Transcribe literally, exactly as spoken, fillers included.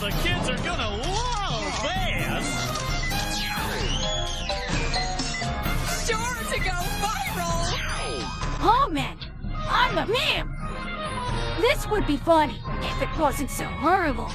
Oh, the kids are gonna love this! Sure to go viral! Oh, man! I'm a meme! This would be funny if it wasn't so horrible.